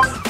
What?